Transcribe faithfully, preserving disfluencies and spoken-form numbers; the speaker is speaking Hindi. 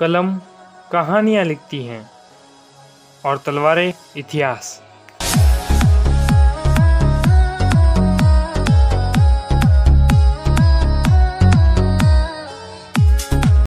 कलम कहानियाँ लिखती हैं और तलवारें इतिहास।